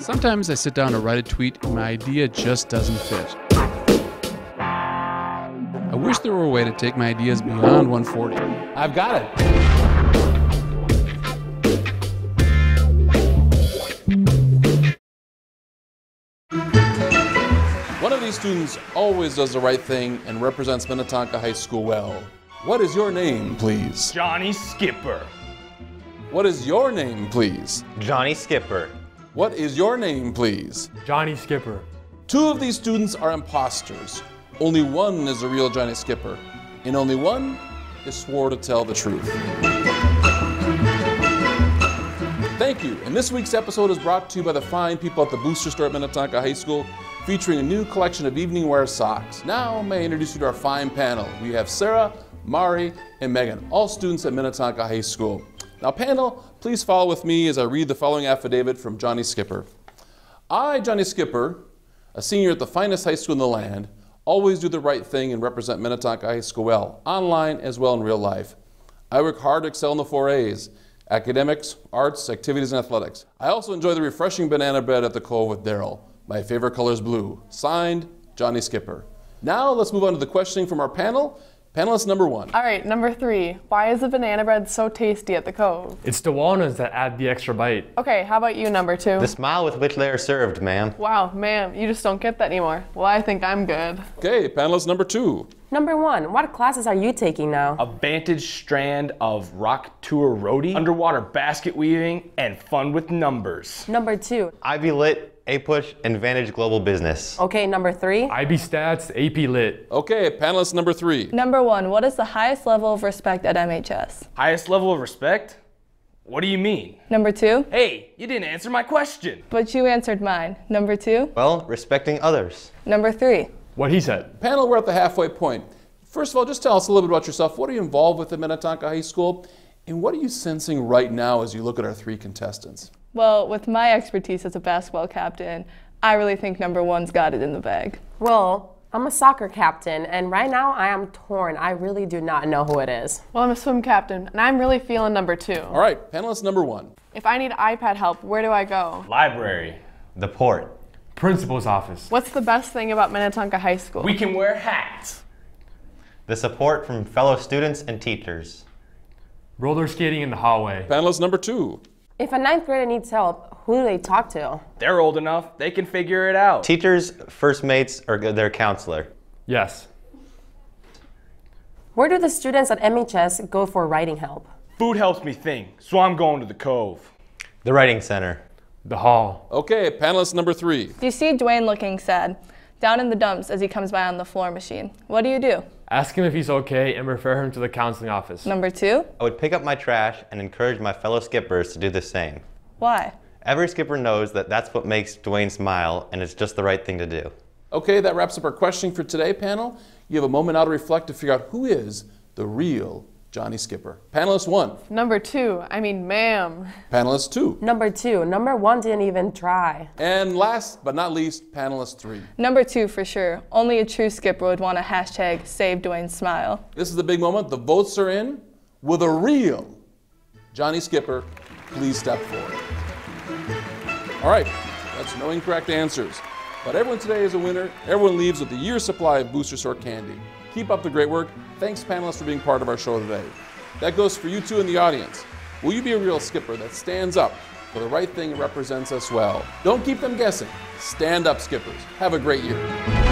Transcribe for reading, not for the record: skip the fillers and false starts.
Sometimes I sit down to write a tweet and my idea just doesn't fit. I wish there were a way to take my ideas beyond 140. I've got it. Students always does the right thing and represents Minnetonka High School well. What is your name, please? Johnny Skipper. What is your name, please? Johnny Skipper. What is your name, please? Johnny Skipper. Two of these students are imposters. Only one is a real Johnny Skipper, and only one is swore to tell the truth. Thank you, and this week's episode is brought to you by the fine people at the Booster Store at Minnetonka High School, featuring a new collection of evening wear socks. Now, may I introduce you to our fine panel. We have Sarah, Mari, and Megan, all students at Minnetonka High School. Now, panel, please follow with me as I read the following affidavit from Johnny Skipper. I, Johnny Skipper, a senior at the finest high school in the land, always do the right thing and represent Minnetonka High School well, online as well in real life. I work hard to excel in the 4 A's, academics, arts, activities, and athletics. I also enjoy the refreshing banana bread at the Cove with Daryl. My favorite color is blue. Signed, Johnny Skipper. Now let's move on to the questioning from our panel. Panelist number one. All right, number three. Why is the banana bread so tasty at the Cove? It's Dwayne's that add the extra bite. Okay, how about you, number two? The smile with which they are served, ma'am. Wow, ma'am, you just don't get that anymore. Well, I think I'm good. Okay, panelist number two. Number one, what classes are you taking now? A Vantage strand of rock tour roadie, underwater basket weaving, and fun with numbers. Number two. IB Lit, A-Push, and Vantage Global Business. Okay, number three. IB Stats, AP Lit. Okay, panelist number three. Number one, what is the highest level of respect at MHS? Highest level of respect? What do you mean? Number two. Hey, you didn't answer my question. But you answered mine. Number two. Well, respecting others. Number three. What he said. Panel, we're at the halfway point. First of all, just tell us a little bit about yourself. What are you involved with at Minnetonka High School? And what are you sensing right now as you look at our three contestants? Well, with my expertise as a basketball captain, I really think number one's got it in the bag. Well, I'm a soccer captain, and right now I am torn. I really do not know who it is. Well, I'm a swim captain, and I'm really feeling number two. All right, panelist number one. If I need iPad help, where do I go? Library. The port. Principal's office. What's the best thing about Minnetonka High School? We can wear hats. The support from fellow students and teachers. Roller skating in the hallway. Panelist number two. If a ninth grader needs help, who do they talk to? They're old enough, they can figure it out. Teachers, first mates, or their counselor. Yes. Where do the students at MHS go for writing help? Food helps me think, so I'm going to the Cove. The writing center. The hall. Okay, panelist number three. Do you see Dwayne looking sad, down in the dumps as he comes by on the floor machine? What do you do? Ask him if he's okay and refer him to the counseling office. Number two? I would pick up my trash and encourage my fellow skippers to do the same. Why? Every skipper knows that that's what makes Dwayne smile, and it's just the right thing to do. Okay, that wraps up our questioning for today, panel. You have a moment now to reflect to figure out who is the real Johnny Skipper. Panelist one. Number two, I mean ma'am. Panelist two. Number two, number one didn't even try. And last but not least, panelist three. Number two for sure. Only a true skipper would want to hashtag save Dwayne's smile. This is the big moment. The votes are in. Will the real Johnny Skipper please step forward? All right, that's no incorrect answers. But everyone today is a winner. Everyone leaves with a year's supply of Booster Store candy. Keep up the great work. Thanks, panelists, for being part of our show today. That goes for you two in the audience. Will you be a real skipper that stands up for the right thing and represents us well? Don't keep them guessing. Stand up, skippers. Have a great year.